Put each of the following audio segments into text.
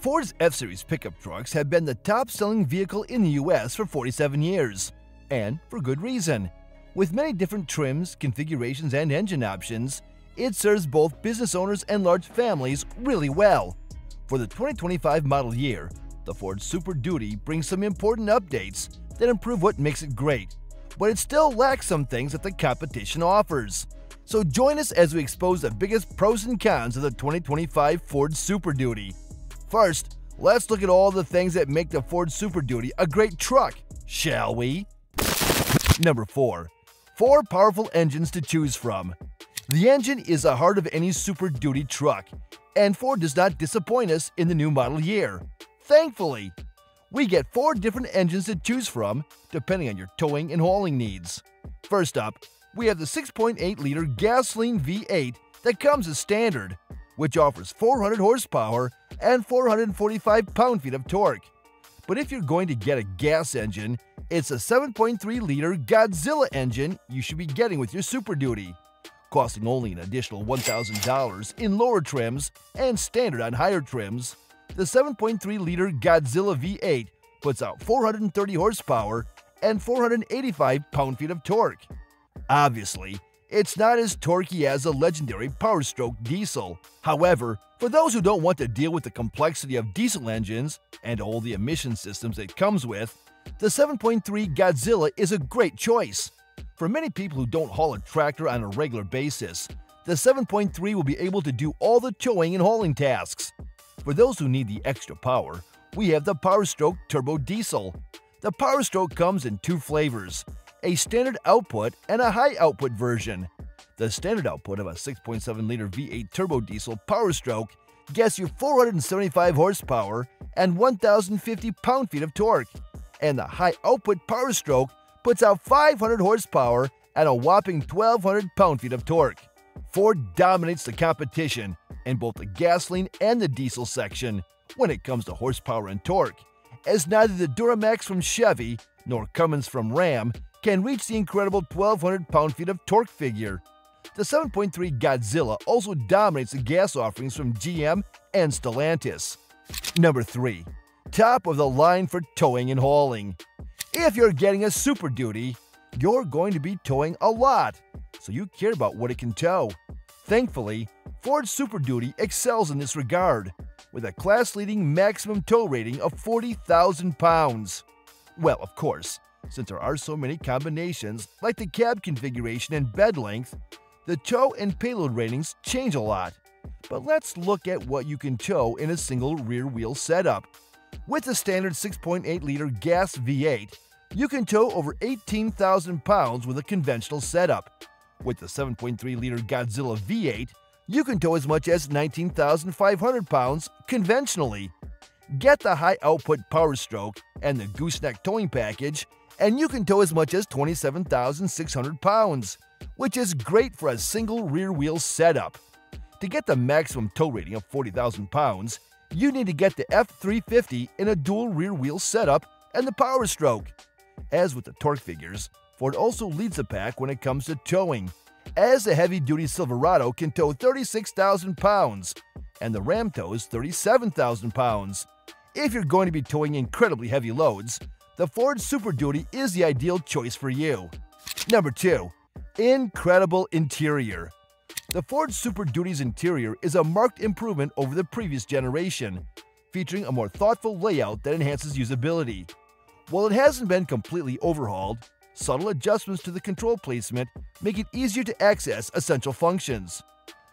Ford's F-Series pickup trucks have been the top-selling vehicle in the U.S. for 47 years, and for good reason. With many different trims, configurations, and engine options, it serves both business owners and large families really well. For the 2025 model year, the Ford Super Duty brings some important updates that improve what makes it great, but it still lacks some things that the competition offers. So join us as we expose the biggest pros and cons of the 2025 Ford Super Duty. First, let's look at all the things that make the Ford Super Duty a great truck, shall we? Number 4. Four powerful engines to choose from. The engine is the heart of any Super Duty truck, and Ford does not disappoint us in the new model year. Thankfully, we get four different engines to choose from, depending on your towing and hauling needs. First up, we have the 6.8-liter gasoline V8 that comes as standard, which offers 400 horsepower and 445 pound-feet of torque. But if you're going to get a gas engine, it's a 7.3-liter Godzilla engine you should be getting with your Super Duty, costing only an additional $1,000 in lower trims and standard on higher trims. The 7.3-liter Godzilla V8 puts out 430 horsepower and 485 pound-feet of torque. Obviously, it's not as torquey as the legendary Power Stroke diesel. However, for those who don't want to deal with the complexity of diesel engines and all the emission systems it comes with, the 7.3 Godzilla is a great choice. For many people who don't haul a tractor on a regular basis, the 7.3 will be able to do all the towing and hauling tasks. For those who need the extra power, we have the Power Stroke Turbo Diesel. The Power Stroke comes in two flavors, a standard output and a high output version. The standard output of a 6.7-liter V8 Turbo Diesel Power Stroke gets you 475 horsepower and 1,050 pound-feet of torque, and the high output Power Stroke puts out 500 horsepower and a whopping 1,200 pound-feet of torque. Ford dominates the competition in both the gasoline and the diesel section when it comes to horsepower and torque, as neither the Duramax from Chevy nor Cummins from Ram can reach the incredible 1,200 pound-feet of torque figure. The 7.3 Godzilla also dominates the gas offerings from GM and Stellantis. Number 3. Top of the line for towing and hauling. If you're getting a Super Duty, you're going to be towing a lot, so you care about what it can tow. Thankfully, Ford Super Duty excels in this regard, with a class-leading maximum tow rating of 40,000 pounds. Well, of course, since there are so many combinations, like the cab configuration and bed length, the tow and payload ratings change a lot. But let's look at what you can tow in a single rear-wheel setup. With the standard 6.8-liter gas V8, you can tow over 18,000 pounds with a conventional setup. With the 7.3-liter Godzilla V8, you can tow as much as 19,500 pounds conventionally. Get the high-output Power Stroke and the Gooseneck towing package, and you can tow as much as 27,600 pounds, which is great for a single rear-wheel setup. To get the maximum tow rating of 40,000 pounds, you need to get the F-350 in a dual rear-wheel setup and the Power Stroke. As with the torque figures, Ford also leads the pack when it comes to towing, as the heavy-duty Silverado can tow 36,000 pounds, and the Ram tows 37,000 pounds. If you're going to be towing incredibly heavy loads, the Ford Super Duty is the ideal choice for you. Number 2. Incredible interior. The Ford Super Duty's interior is a marked improvement over the previous generation, featuring a more thoughtful layout that enhances usability. While it hasn't been completely overhauled, subtle adjustments to the control placement make it easier to access essential functions.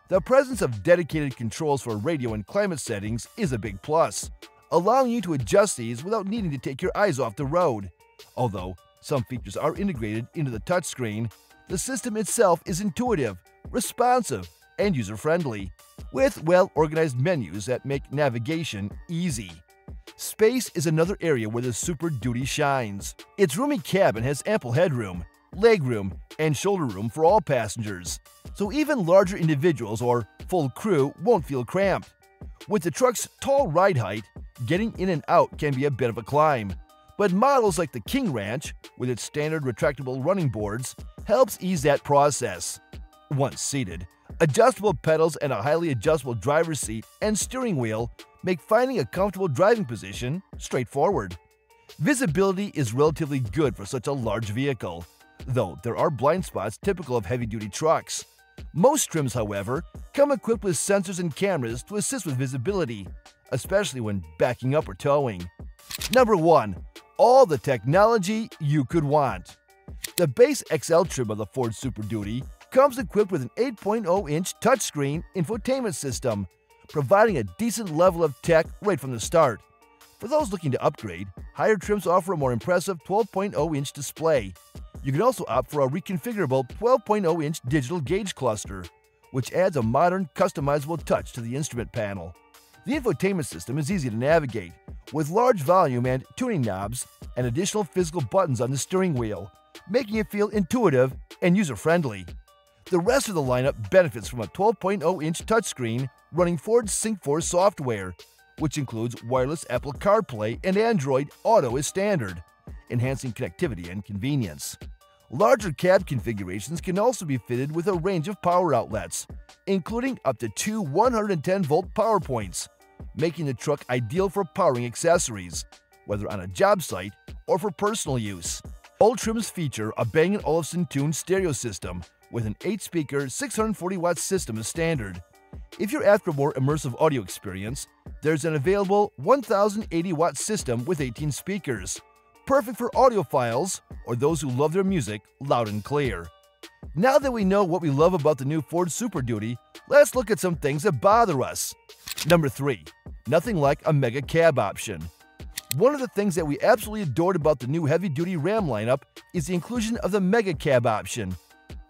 The presence of dedicated controls for radio and climate settings is a big plus, allowing you to adjust these without needing to take your eyes off the road. Although some features are integrated into the touchscreen, the system itself is intuitive, responsive, and user-friendly, with well-organized menus that make navigation easy. Space is another area where the Super Duty shines. Its roomy cabin has ample headroom, legroom, and shoulder room for all passengers, so even larger individuals or full crew won't feel cramped. With the truck's tall ride height, getting in and out can be a bit of a climb, but models like the King Ranch, with its standard retractable running boards, helps ease that process. Once seated, adjustable pedals and a highly adjustable driver's seat and steering wheel make finding a comfortable driving position straightforward. Visibility is relatively good for such a large vehicle, though there are blind spots typical of heavy-duty trucks. Most trims, however, come equipped with sensors and cameras to assist with visibility, especially when backing up or towing. Number 1. All the technology you could want. The base XL trim of the Ford Super Duty comes equipped with an 8.0-inch touchscreen infotainment system, providing a decent level of tech right from the start. For those looking to upgrade, higher trims offer a more impressive 12.0-inch display. You can also opt for a reconfigurable 12.0-inch digital gauge cluster, which adds a modern, customizable touch to the instrument panel. The infotainment system is easy to navigate, with large volume and tuning knobs and additional physical buttons on the steering wheel, making it feel intuitive and user-friendly. The rest of the lineup benefits from a 12.0-inch touchscreen running Ford Sync 4 software, which includes wireless Apple CarPlay and Android Auto as standard, enhancing connectivity and convenience. Larger cab configurations can also be fitted with a range of power outlets, including up to two 110-volt power points, making the truck ideal for powering accessories, whether on a job site or for personal use. All trims feature a Bang & Olufsen-tuned stereo system with an 8-speaker, 640-watt system as standard. If you're after a more immersive audio experience, there's an available 1,080-watt system with 18 speakers, perfect for audiophiles or those who love their music loud and clear. Now that we know what we love about the new Ford Super Duty, let's look at some things that bother us. Number 3. Nothing like a mega cab option. One of the things that we absolutely adored about the new heavy-duty Ram lineup is the inclusion of the mega cab option.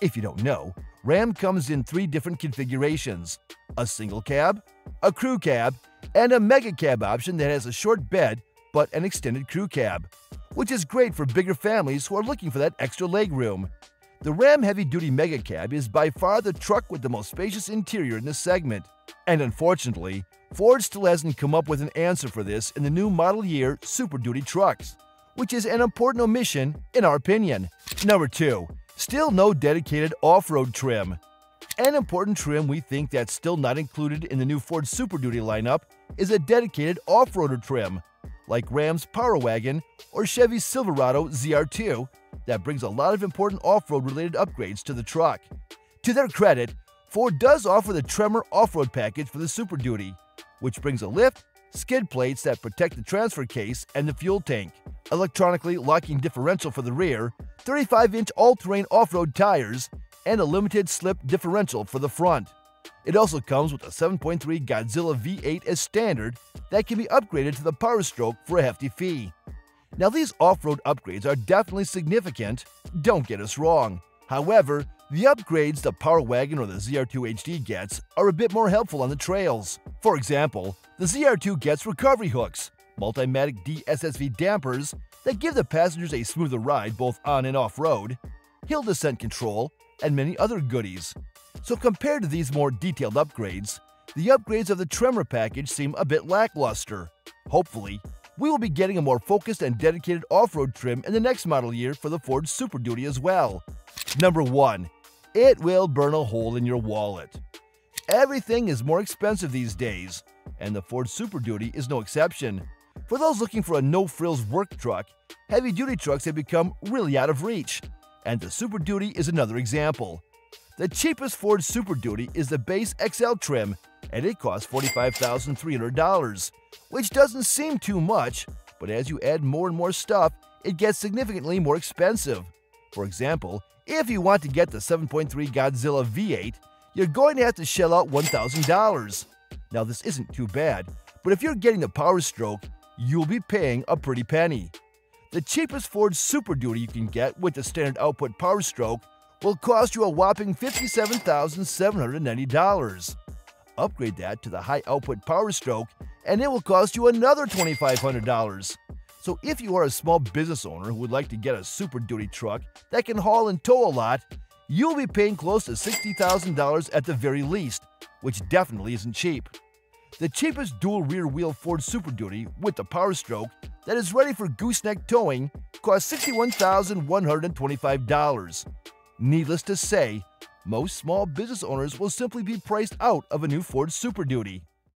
If you don't know, Ram comes in 3 different configurations: a single cab, a crew cab, and a mega cab option that has a short bed but an extended crew cab, which is great for bigger families who are looking for that extra legroom. The Ram heavy-duty mega cab is by far the truck with the most spacious interior in this segment, and unfortunately, Ford still hasn't come up with an answer for this in the new model year Super Duty trucks, which is an important omission in our opinion. Number 2. Still no dedicated off-road trim. An important trim we think that's still not included in the new Ford Super Duty lineup is a dedicated off-roader trim, like Ram's Power Wagon or Chevy's Silverado ZR2, that brings a lot of important off-road related upgrades to the truck. To their credit, Ford does offer the Tremor off-road package for the Super Duty, which brings a lift, skid plates that protect the transfer case and the fuel tank, electronically locking differential for the rear, 35-inch all-terrain off-road tires, and a limited slip differential for the front. It also comes with a 7.3 Godzilla V8 as standard that can be upgraded to the Power Stroke for a hefty fee. Now, these off-road upgrades are definitely significant, don't get us wrong. However, the upgrades the Power Wagon or the ZR2 HD gets are a bit more helpful on the trails. For example, the ZR2 gets recovery hooks, Multimatic DSSV dampers that give the passengers a smoother ride both on and off-road, hill descent control, and many other goodies. So compared to these more detailed upgrades, the upgrades of the Tremor package seem a bit lackluster. Hopefully, we will be getting a more focused and dedicated off-road trim in the next model year for the Ford Super Duty as well. Number 1. It will burn a hole in your wallet. Everything is more expensive these days, and the Ford Super Duty is no exception. For those looking for a no-frills work truck, heavy-duty trucks have become really out of reach, and the Super Duty is another example. The cheapest Ford Super Duty is the base XL trim, and it costs $45,300, which doesn't seem too much, but as you add more and more stuff, it gets significantly more expensive. For example, if you want to get the 7.3 Godzilla V8, you're going to have to shell out $1,000. Now, this isn't too bad, but if you're getting the Power Stroke, you'll be paying a pretty penny. The cheapest Ford Super Duty you can get with the standard output Power Stroke will cost you a whopping $57,790. Upgrade that to the high output Power Stroke, and it will cost you another $2,500. So if you are a small business owner who would like to get a Super Duty truck that can haul and tow a lot, you'll be paying close to $60,000 at the very least, which definitely isn't cheap. The cheapest dual rear-wheel Ford Super Duty with the Power Stroke that is ready for gooseneck towing costs $61,125. Needless to say, most small business owners will simply be priced out of a new Ford Super Duty.